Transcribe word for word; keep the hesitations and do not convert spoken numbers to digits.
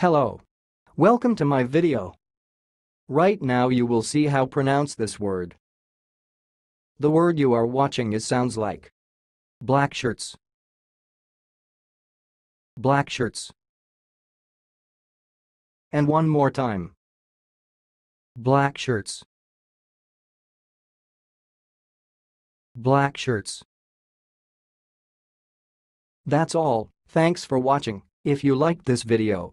Hello. Welcome to my video. Right now you will see how pronounce this word. The word you are watching is sounds like black shirts. Black shirts. And one more time. Black shirts. Black shirts. That's all. Thanks for watching. If you liked this video,